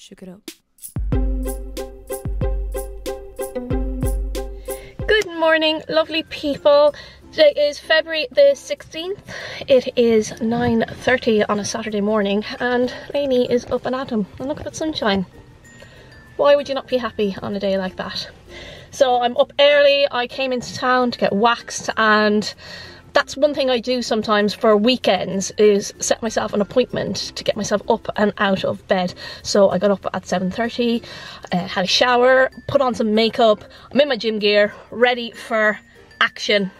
shook it up. Good morning, lovely people. Today is February the 16th. It is 9:30 on a Saturday morning and Lainey is up and at 'em. And look at that sunshine. Why would you not be happy on a day like that? So I'm up early. I came into town to get waxed, and that's one thing I do sometimes for weekends is set myself an appointment to get myself up and out of bed. So I got up at 7:30, had a shower, put on some makeup. I'm in my gym gear, ready for action.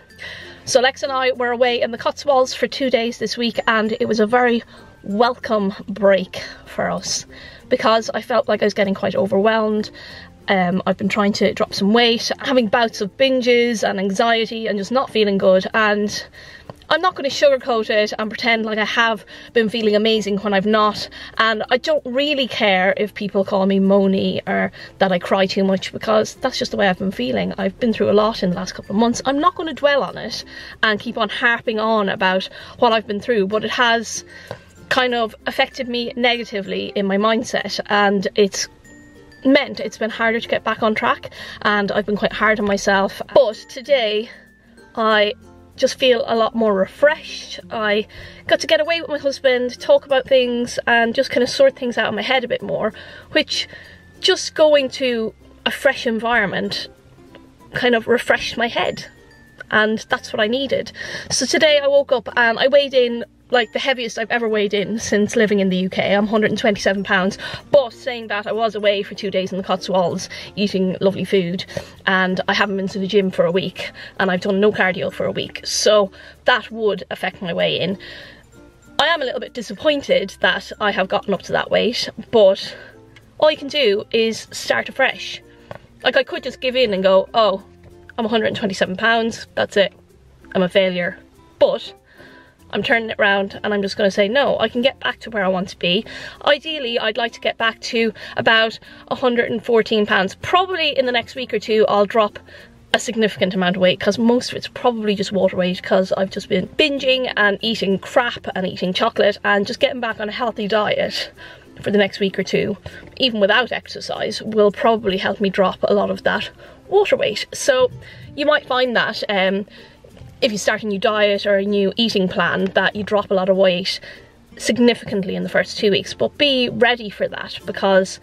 So Lex and I were away in the Cotswolds for 2 days this week, and it was a very welcome break for us because I felt like I was getting quite overwhelmed. I've been trying to drop some weight, having bouts of binges and anxiety and just not feeling good, and I'm not going to sugarcoat it and pretend like I have been feeling amazing when I've not. And I don't really care if people call me moany or that I cry too much, because that's just the way I've been feeling. I've been through a lot in the last couple of months. I'm not going to dwell on it and keep on harping on about what I've been through, but it has kind of affected me negatively in my mindset, and it's been harder to get back on track, and I've been quite hard on myself. But today I just feel a lot more refreshed. I got to get away with my husband, talk about things and just kind of sort things out in my head a bit more, which just going to a fresh environment kind of refreshed my head, and that's what I needed. So today I woke up and I weighed in like the heaviest I've ever weighed in since living in the UK. I'm 127 pounds, but saying that, I was away for 2 days in the Cotswolds eating lovely food, and I haven't been to the gym for a week, and I've done no cardio for a week, so that would affect my weigh in. I am a little bit disappointed that I have gotten up to that weight, but all you can do is start afresh. Like, I could just give in and go, oh, I'm 127 pounds, that's it, I'm a failure. But I'm turning it round and I'm just going to say, no, I can get back to where I want to be. Ideally, I'd like to get back to about 114 pounds. Probably in the next week or two, I'll drop a significant amount of weight, because most of it's probably just water weight, because I've just been binging and eating crap and eating chocolate and just getting back on a healthy diet for the next week or two, even without exercise, will probably help me drop a lot of that water weight. So you might find that, if you start a new diet or a new eating plan, that you drop a lot of weight significantly in the first 2 weeks, but be ready for that because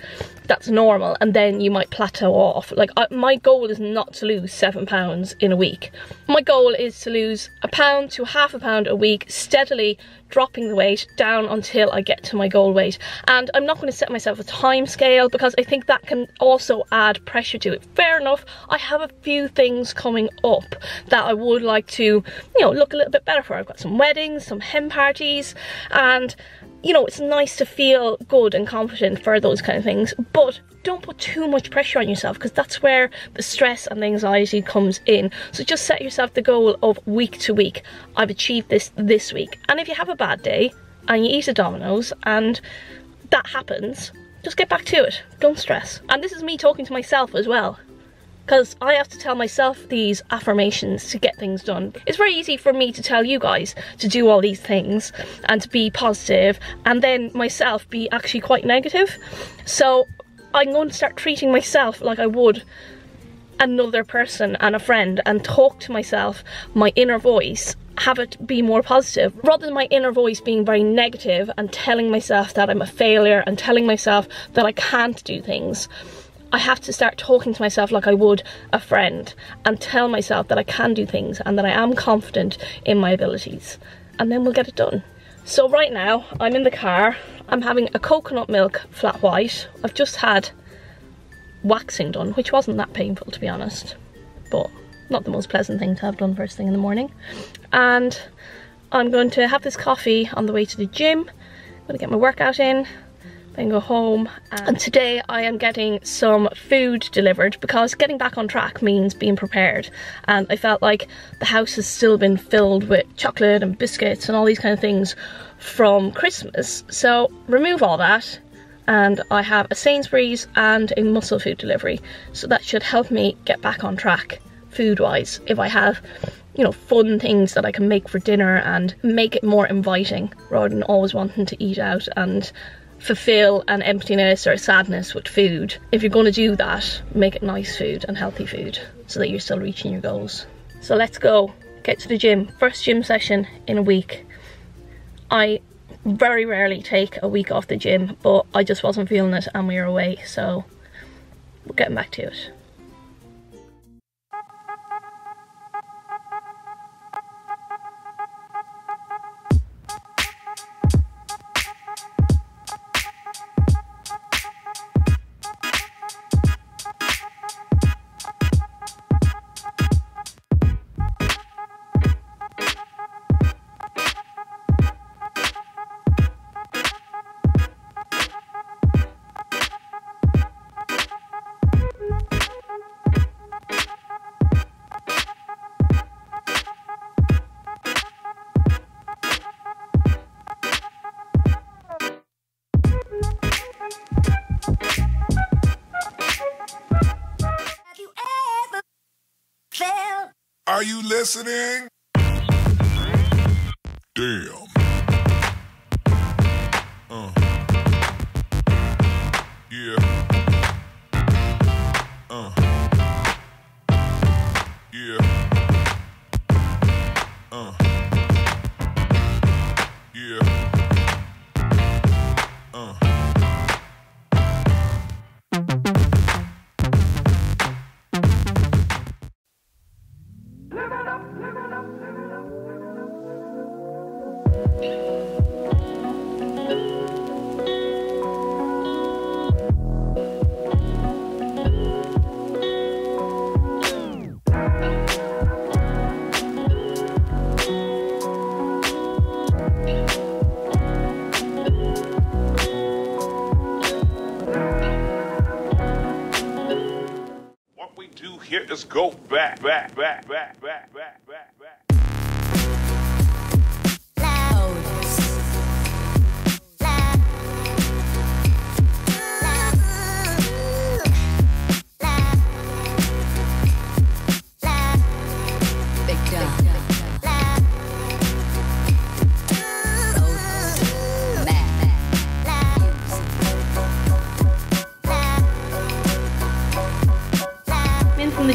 that's normal, and then you might plateau off. Like, my goal is not to lose 7 pounds in a week. My goal is to lose a pound to half a pound a week, steadily dropping the weight down until I get to my goal weight. And I'm not going to set myself a time scale because I think that can also add pressure to it. Fair enough, I have a few things coming up that I would like to, look a little bit better for. I've got some weddings, some hen parties, and it's nice to feel good and confident for those kind of things, but don't put too much pressure on yourself, because that's where the stress and the anxiety comes in. So just set yourself the goal of week to week, I've achieved this week. And if you have a bad day and you eat a Domino's and that happens, just get back to it, don't stress. And this is me talking to myself as well, because I have to tell myself these affirmations to get things done. It's very easy for me to tell you guys to do all these things and to be positive, and then myself be actually quite negative. So I'm going to start treating myself like I would another person and a friend, and talk to myself, my inner voice, have it be more positive, rather than my inner voice being very negative and telling myself that I'm a failure and telling myself that I can't do things. I have to start talking to myself like I would a friend and tell myself that I can do things and that I am confident in my abilities, and then we'll get it done. So right now I'm in the car, I'm having a coconut milk flat white. I've just had waxing done, which wasn't that painful to be honest, but not the most pleasant thing to have done first thing in the morning. And I'm going to have this coffee on the way to the gym, I'm going to get my workout in, then go home. And today I am getting some food delivered because getting back on track means being prepared, and I felt like the house has still been filled with chocolate and biscuits and all these kind of things from Christmas, so remove all that, and I have a Sainsbury's and a MUSCLEFOOD delivery, so that should help me get back on track food wise if I have fun things that I can make for dinner and make it more inviting rather than always wanting to eat out and fulfill an emptiness or a sadness with food. If you're going to do that, make it nice food and healthy food so that you're still reaching your goals. So let's go get to the gym. First gym session in a week. I very rarely take a week off the gym, but I just wasn't feeling it and we were away, so we're getting back to it. Are you listening? Damn. Yeah. Yeah. Yeah. Just go back.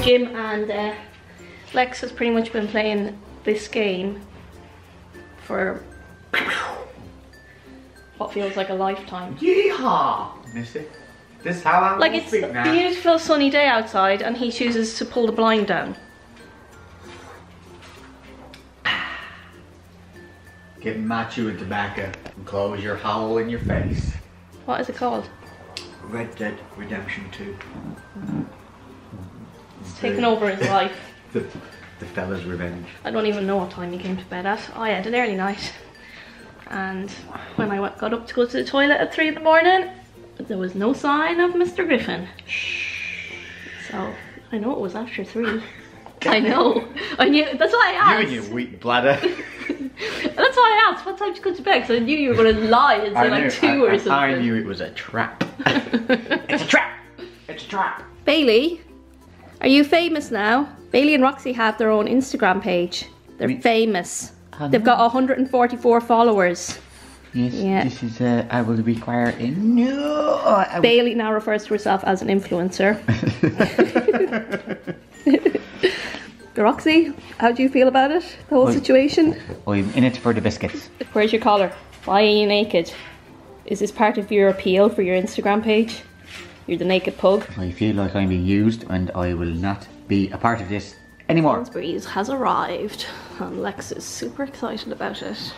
Gym and Lex has pretty much been playing this game for what feels like a lifetime. Yeehaw! Missy, this is how I'm like, it's a beautiful sunny day outside and he chooses to pull the blind down. Get machu and tobacco and close your hole in your face. What is it called? Red Dead Redemption 2. It's taken over his life. the fella's revenge. I don't even know what time he came to bed at. I had an early night. And when I got up to go to the toilet at 3 in the morning, there was no sign of Mr. Griffin. So, I know it was after 3. I know. I knew, that's why I asked. You and your weak bladder. That's why I asked, what time did you go to bed? Because I knew you were going to lie and say like 2 or something. I knew it was a trap. It's a trap. It's a trap. Bailey. Are you famous now? Bailey and Roxy have their own Instagram page. They're famous. They've got 144 followers. Yes, yeah. This is, I will require a Bailey now refers to herself as an influencer. Roxy, how do you feel about it? The whole situation? I'm in it for the biscuits. Where's your collar? Why are you naked? Is this part of your appeal for your Instagram page? You're the naked pug. I feel like I'm being used and I will not be a part of this anymore. Sainsbury's has arrived and Lex is super excited about it.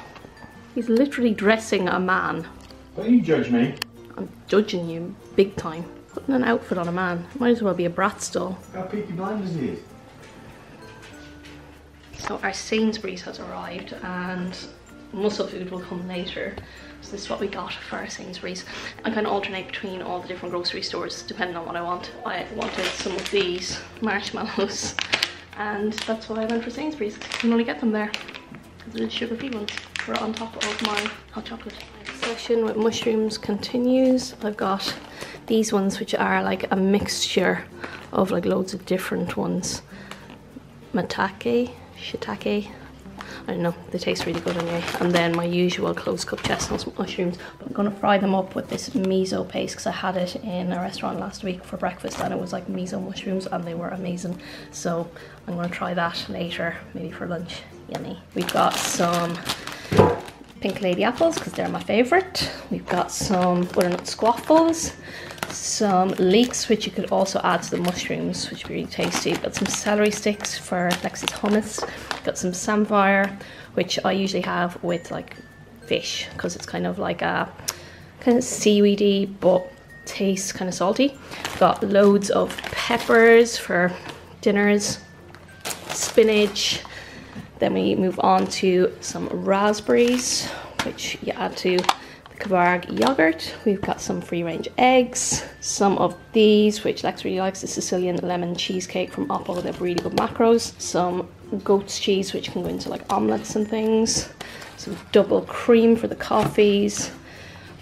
He's literally dressing a man. Don't you judge me. I'm judging you big time. Putting an outfit on a man. Might as well be a brat's doll. How Peaky Blinders is. So our Sainsbury's has arrived and MuscleFood will come later. So this is what we got for our Sainsbury's. I kind of alternate between all the different grocery stores depending on what I want. I wanted some of these marshmallows and that's why I went for Sainsbury's. You can only get them there. The sugar-free ones were on top of my hot chocolate. Session with mushrooms continues. I've got these ones which are like a mixture of like loads of different ones. Shiitake, I don't know, they taste really good anyway. And then my usual closed cup chestnuts, mushrooms. But I'm gonna fry them up with this miso paste because I had it in a restaurant last week for breakfast and it was like miso mushrooms and they were amazing. So I'm gonna try that later, maybe for lunch. Yummy. We've got some pink lady apples because they're my favorite. We've got some butternut squaffles, some leeks which you could also add to the mushrooms, which would be really tasty. We've got some celery sticks for Lexi's hummus. We've got some samphire, which I usually have with like fish because it's kind of like a kind of seaweedy but tastes kind of salty. We've got loads of peppers for dinners, spinach. Then we move on to some raspberries, which you add to the Kvarg yogurt. We've got some free-range eggs, some of these, which Lex really likes, the Sicilian lemon cheesecake from Oppo. They have really good macros. Some goat's cheese, which can go into like omelettes and things. Some double cream for the coffees.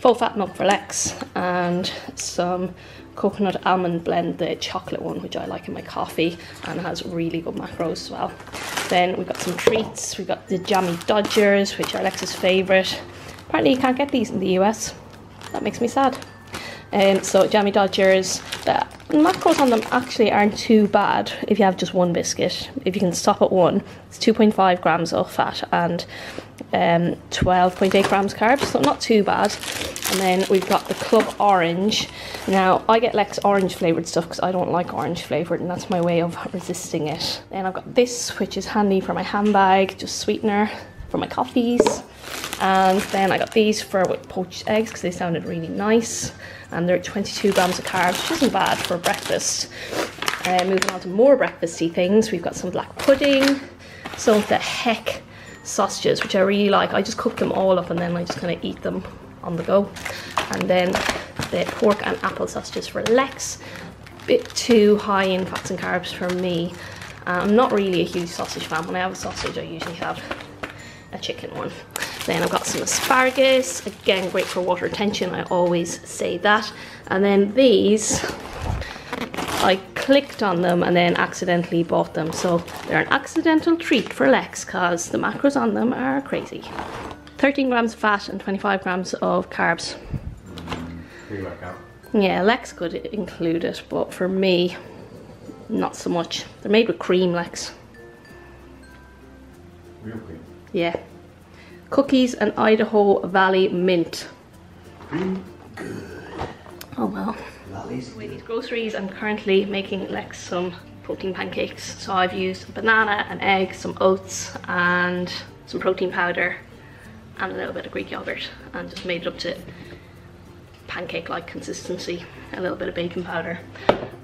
Full-fat milk for Lex, and some coconut almond blend, the chocolate one, which I like in my coffee, and has really good macros as well. Then we've got some treats. We've got the Jammy Dodgers, which are Lex's favourite. Apparently you can't get these in the US. That makes me sad. So Jammy Dodgers, the macros on them actually aren't too bad if you have just one biscuit. If you can stop at one, it's 2.5 grams of fat and 12.8 grams carbs, so not too bad. And then we've got the Club Orange. Now I get Lex orange flavoured stuff because I don't like orange flavoured, and that's my way of resisting it. Then I've got this, which is handy for my handbag, just sweetener for my coffees. And then I got these for with poached eggs because they sounded really nice, and they're 22 grams of carbs, which isn't bad for breakfast. Moving on to more breakfasty things, we've got some black pudding, some of the Heck sausages, which I really like. I just cook them all up and then I just kind of eat them on the go. And then the pork and apple sausages for Lex, a bit too high in fats and carbs for me. I'm not really a huge sausage fan. When I have a sausage, I usually have a chicken one. Then I've got some asparagus, again great for water retention, I always say that. And then these, I clicked on them and then accidentally bought them, so they're an accidental treat for Lex because the macros on them are crazy. 13 grams of fat and 25 grams of carbs. Pre-workout. Yeah, Lex could include it, but for me, not so much. They're made with cream, Lex. Real cream? Yeah. Cookies and Idaho Valley mint. Cream. Oh well. Valleys. We need groceries. I'm currently making Lex some protein pancakes. So I've used a banana, an egg, some oats, and some protein powder, and a little bit of Greek yogurt, and just made it up to pancake-like consistency. A little bit of baking powder,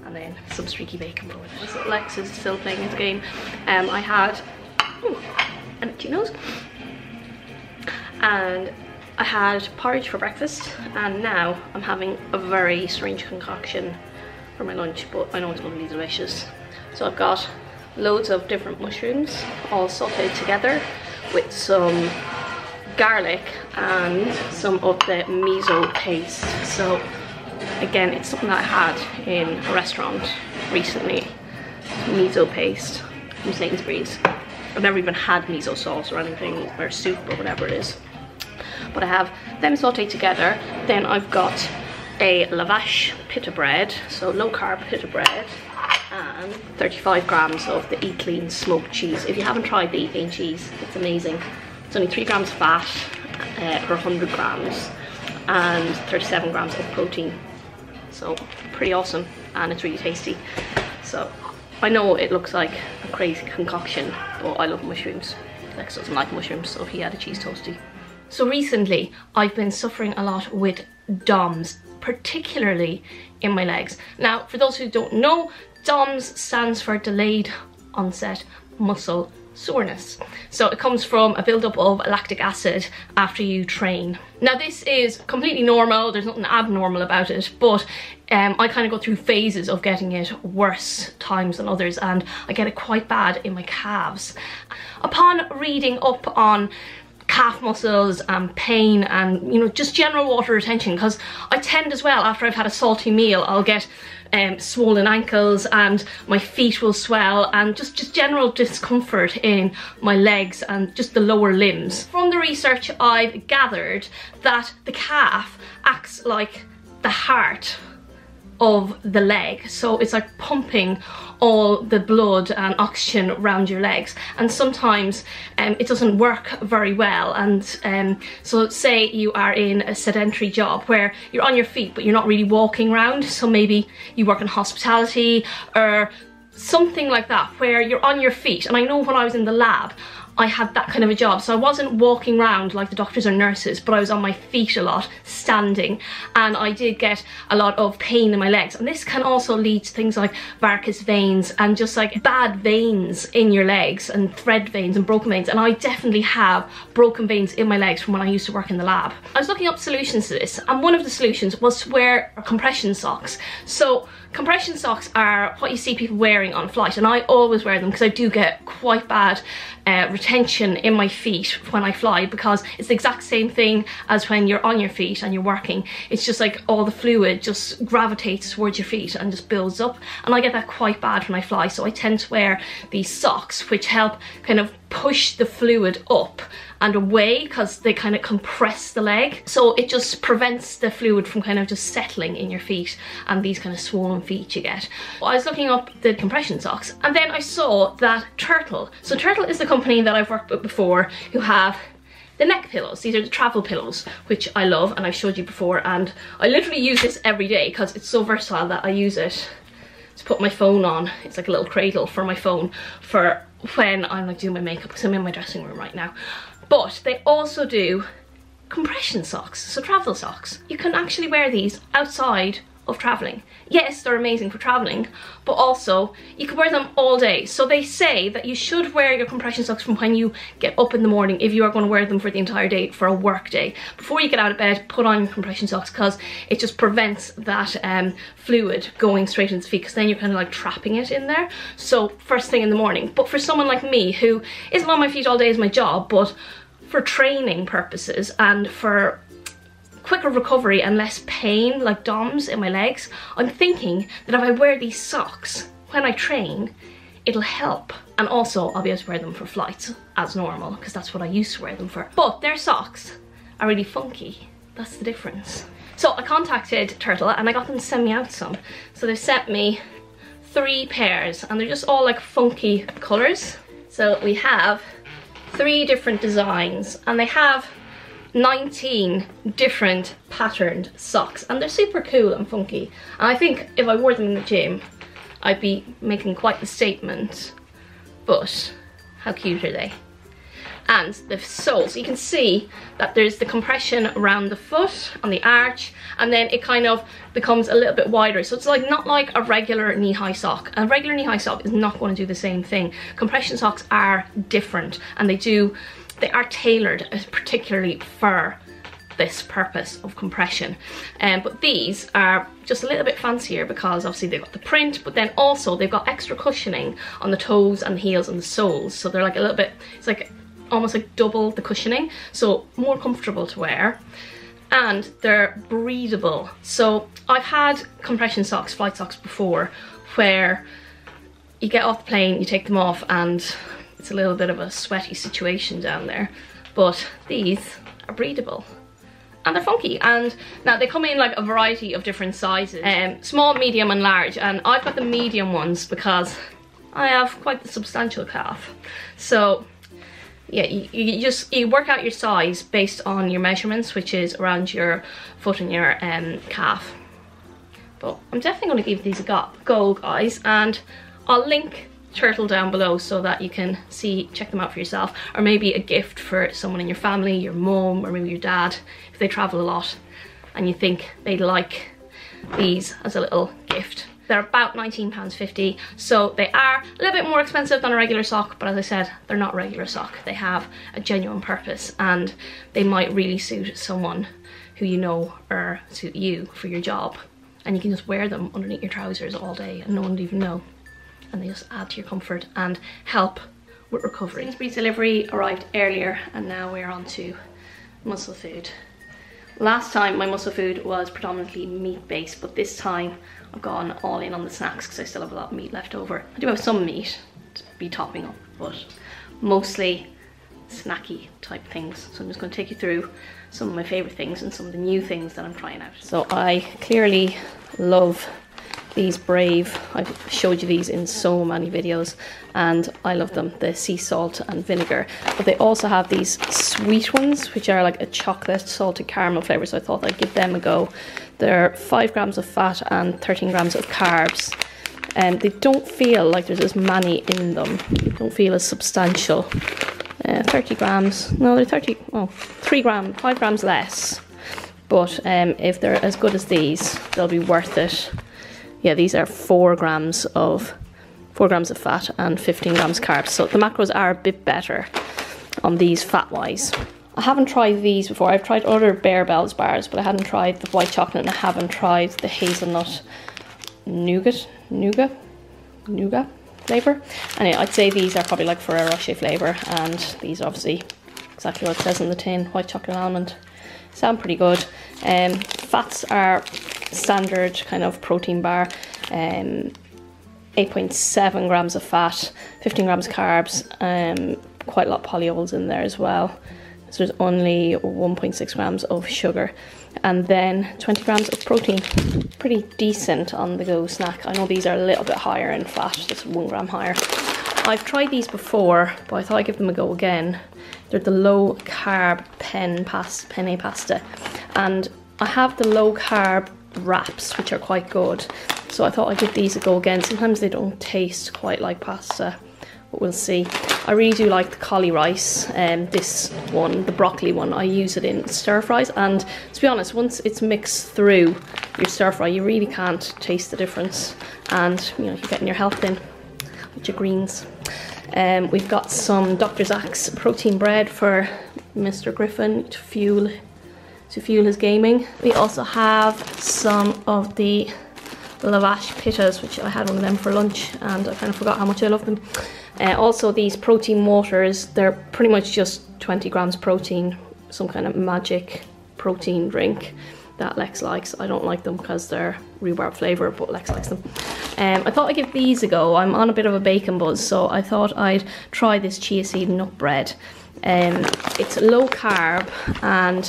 and then some streaky bacon for it. So Lex is still playing his game. I had an itchy nose. And I had porridge for breakfast, and now I'm having a very strange concoction for my lunch, but I know it's going to be delicious. So I've got loads of different mushrooms all sauteed together with some garlic and some of the miso paste. So again, it's something that I had in a restaurant recently, miso paste from Sainsbury's. I've never even had miso sauce or anything, or soup or whatever it is. But I have them sauteed together. Then I've got a lavash pita bread, so low carb pita bread, and 35 grams of the Eat Clean smoked cheese. If you haven't tried the Eat Clean cheese, it's amazing. It's only 3 grams fat per 100 grams and 37 grams of protein. So pretty awesome, and it's really tasty. So I know it looks like a crazy concoction, but I love mushrooms. Lex doesn't like mushrooms, so he had a cheese toastie. So recently, I've been suffering a lot with DOMS, particularly in my legs. Now, for those who don't know, DOMS stands for Delayed Onset Muscle Soreness. So it comes from a buildup of lactic acid after you train. Now, this is completely normal. There's nothing abnormal about it, but I kind of go through phases of getting it worse times than others, and I get it quite bad in my calves. Upon reading up on calf muscles and pain and, you know, just general water retention, because I tend as well, after I've had a salty meal, I'll get swollen ankles and my feet will swell, and just general discomfort in my legs and just the lower limbs. From the research, I've gathered that the calf acts like the heart of the leg, so it's like pumping all the blood and oxygen around your legs, and sometimes it doesn't work very well. And so say you are in a sedentary job where you're on your feet but you're not really walking around, so maybe you work in hospitality or something like that where you're on your feet. And I know when I was in the lab I had that kind of a job, so I wasn't walking around like the doctors or nurses, but I was on my feet a lot, standing, and I did get a lot of pain in my legs. And this can also lead to things like varicose veins and just like bad veins in your legs, and thread veins and broken veins. And I definitely have broken veins in my legs from when I used to work in the lab. I was looking up solutions to this, and one of the solutions was to wear compression socks. So compression socks are what you see people wearing on flight, and I always wear them because I do get quite bad retention in my feet when I fly, because it's the exact same thing as when you're on your feet and you're working. It's just like all the fluid just gravitates towards your feet and just builds up, and I get that quite bad when I fly, so I tend to wear these socks which help kind of push the fluid up and away, because they kind of compress the leg, so it just prevents the fluid from kind of just settling in your feet and these kind of swollen feet you get. I was looking up the compression socks, and then I saw that TRTL, so TRTL is the company that I've worked with before who have the neck pillows. These are the travel pillows, which I love, and I've showed you before, and I literally use this every day because it's so versatile that I use it to put my phone on. It's like a little cradle for my phone for when I'm like doing my makeup, because I'm in my dressing room right now. But they also do compression socks, so travel socks. You can actually wear these outside of traveling. Yes, they're amazing for traveling, but also you can wear them all day. So they say that you should wear your compression socks from when you get up in the morning, if you are going to wear them for the entire day, for a work day. Before you get out of bed, put on your compression socks, because it just prevents that fluid going straight into the feet, because then you're kind of like trapping it in there. So first thing in the morning. But for someone like me who isn't on my feet all day, is my job, but for training purposes and for quicker recovery and less pain, like DOMS in my legs, I'm thinking that if I wear these socks when I train, it'll help. And also I'll be able to wear them for flights as normal, because that's what I used to wear them for. But their socks are really funky, that's the difference. So I contacted TRTL and I got them to send me out some. So they sent me 3 pairs, and they're just all like funky colours. So we have 3 different designs, and they have 19 different patterned socks, and they're super cool and funky. And I think if I wore them in the gym I'd be making quite the statement, but how cute are they? And the soles, so you can see that there's the compression around the foot on the arch, and then it kind of becomes a little bit wider, so it's like not like a regular knee-high sock. A regular knee-high sock is not going to do the same thing. Compression socks are different, and they are tailored particularly for this purpose of compression. But these are just a little bit fancier, because obviously they've got the print, but then also they've got extra cushioning on the toes and the heels and the soles, so they're like a little bit, it's like almost like double the cushioning, so more comfortable to wear. And they're breathable, so I've had compression socks, flight socks before, where you get off the plane, you take them off, and it's a little bit of a sweaty situation down there, but these are breathable and they're funky. And now they come in like a variety of different sizes, small, medium and large, and I've got the medium ones because I have quite the substantial calf. So yeah, you work out your size based on your measurements, which is around your foot and your calf. But I'm definitely going to give these a go, guys, and I'll link TRTL down below so that you can check them out for yourself, or maybe a gift for someone in your family, your mum or maybe your dad, if they travel a lot and you think they'd like these as a little gift. They're about £19.50, so they are a little bit more expensive than a regular sock, but as I said, they're not regular sock. They have a genuine purpose, and they might really suit someone who you know, or suit you for your job, and you can just wear them underneath your trousers all day and no one would even know. And they just add to your comfort and help with recovery. Sainsbury's delivery arrived earlier and now we're on to MUSCLEFOOD. Last time my MUSCLEFOOD was predominantly meat based, but this time I've gone all in on the snacks because I still have a lot of meat left over. I do have some meat to be topping up, but mostly snacky type things. So I'm just going to take you through some of my favourite things and some of the new things that I'm trying out. So I clearly love these Brave. I've showed you these in so many videos and I love them, the sea salt and vinegar, but they also have these sweet ones which are like a chocolate salted caramel flavour, so I thought I'd give them a go. They're 5 grams of fat and 13 grams of carbs, and they don't feel like there's as many in them, they don't feel as substantial. 30 grams, no they're 5 grams less, but if they're as good as these they'll be worth it. Yeah, these are 4 grams of fat and 15 grams carbs. So the macros are a bit better on these fat-wise. I haven't tried these before. I've tried other Bearbell bars, but I hadn't tried the white chocolate and I haven't tried the hazelnut nougat flavour. Anyway, I'd say these are probably like Ferrero Rocher flavour, and these are obviously exactly what it says on the tin, white chocolate almond. Sound pretty good. Fats are standard kind of protein bar, 8.7 grams of fat, 15 grams carbs, quite a lot of polyols in there as well, so there's only 1.6 grams of sugar, and then 20 grams of protein. Pretty decent on the go snack. I know these are a little bit higher in fat, just 1 gram higher. I've tried these before, but I thought I'd give them a go again. They're the low carb penne pasta, and I have the low carb wraps which are quite good, so I thought I'd give these a go again. Sometimes they don't taste quite like pasta, but we'll see. I really do like the coli rice, and this one, the broccoli one, I use it in stir fries, and to be honest, once it's mixed through your stir fry you really can't taste the difference, and you know, you're getting your health in with your greens. We've got some Dr. Zach's protein bread for Mr. Griffin to fuel his gaming. We also have some of the lavash pittas, which I had one of them for lunch and I kind of forgot how much I love them. Also these protein waters, they're pretty much just 20 grams protein, some kind of magic protein drink that Lex likes. I don't like them because they're rhubarb flavour, but Lex likes them. I thought I'd give these a go. I'm on a bit of a bacon buzz, so I thought I'd try this chia seed nut bread. It's low carb, and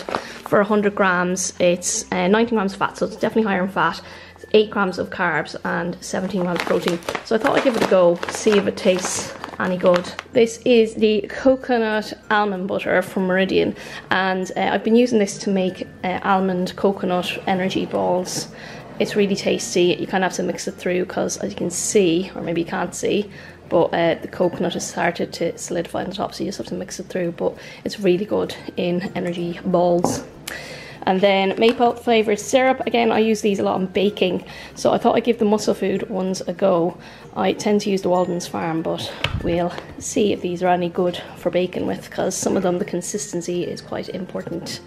for 100 grams it's 19 grams fat, so it's definitely higher in fat, it's 8 grams of carbs and 17 grams of protein. So I thought I'd give it a go, see if it tastes any good. This is the coconut almond butter from Meridian, and I've been using this to make almond coconut energy balls. It's really tasty. You kind of have to mix it through because, as you can see, or maybe you can't see, but the coconut has started to solidify on the top, so you just have to mix it through, but it's really good in energy balls. And then maple flavoured syrup, again I use these a lot on baking, so I thought I'd give the MUSCLEFOOD ones a go. I tend to use the Walden's Farm, but we'll see if these are any good for baking with, because some of them the consistency is quite important.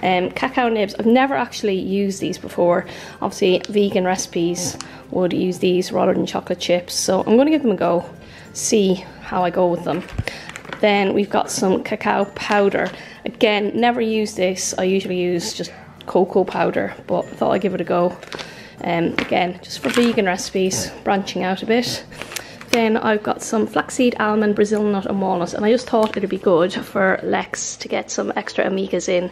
Cacao nibs, I've never actually used these before. Obviously vegan recipes would use these rather than chocolate chips, so I'm going to give them a go, see how I go with them. Then we've got some cacao powder, again never use this, I usually use just cocoa powder, but I thought I'd give it a go, again just for vegan recipes, branching out a bit. Then I've got some flaxseed, almond, Brazil nut and walnut, and I just thought it'd be good for Lex to get some extra omegas in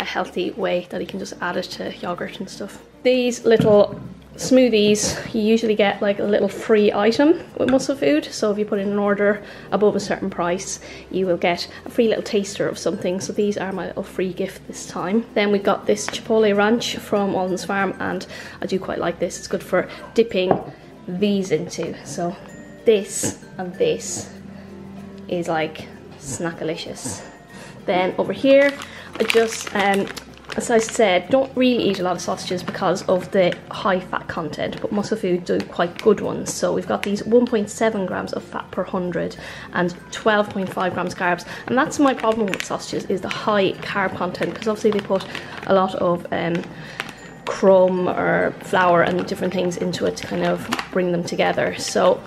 a healthy way that he can just add it to yogurt and stuff. These little smoothies, you usually get like a little free item with MUSCLEFOOD, so if you put in an order above a certain price you will get a free little taster of something, so these are my little free gift this time. Then we've got this Chipotle ranch from Walden's Farm, and I do quite like this, it's good for dipping these into, so this and this is like snackalicious. Then over here I just as I said, don't really eat a lot of sausages because of the high fat content, but MUSCLEFOOD do quite good ones. So we've got these 1.7 grams of fat per 100 and 12.5 grams carbs, and that's my problem with sausages, is the high carb content, because obviously they put a lot of crumb or flour and different things into it to kind of bring them together. So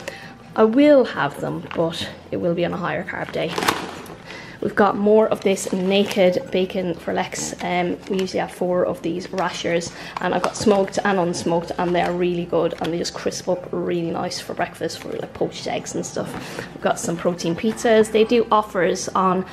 I will have them, but it will be on a higher carb day. We've got more of this naked bacon for Lex. We usually have 4 of these rashers, and I've got smoked and unsmoked, and they're really good, and they just crisp up really nice for breakfast, for like poached eggs and stuff. We've got some protein pizzas. They do offers on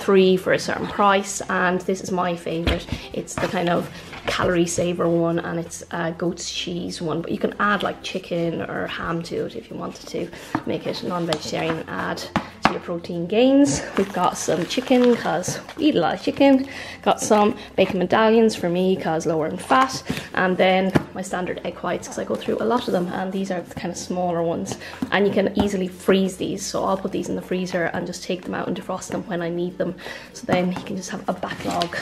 3 for a certain price, and this is my favourite. It's the kind of calorie saver one, and it's a goat's cheese one, but you can add like chicken or ham to it if you wanted to make it non-vegetarian and add to your protein gains. We've got some chicken because we eat a lot of chicken. Got some bacon medallions for me because lower in fat, and then my standard egg whites because I go through a lot of them, and these are the kind of smaller ones, and you can easily freeze these, so I'll put these in the freezer and just take them out and defrost them when I need them, so then you can just have a backlog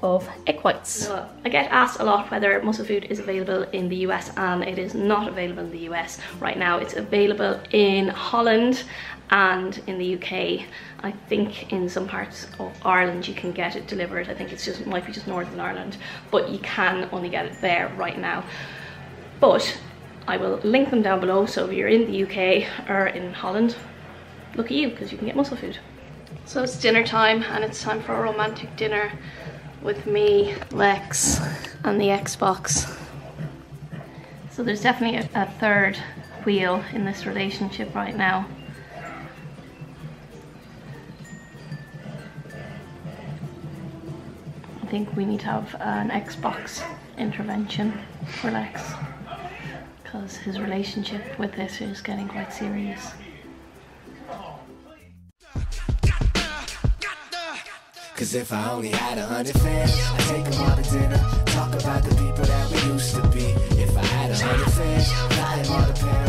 of egg whites. I get asked a lot whether MUSCLEFOOD is available in the US, and it is not available in the US right now. It's available in Holland and in the UK. I think in some parts of Ireland you can get it delivered. I think it's just, might be just Northern Ireland, but you can only get it there right now. But I will link them down below, so if you're in the UK or in Holland, look at you, because you can get MUSCLEFOOD. So it's dinner time, and it's time for a romantic dinner with me, Lex, and the Xbox. So there's definitely a third wheel in this relationship right now. I think we need to have an Xbox intervention for Lex, because his relationship with this is getting quite serious. Cause if I only had 100 fans, I'd take them all to dinner, talk about the people that we used to be. If I had 100 fans, I'd buy them all the parents.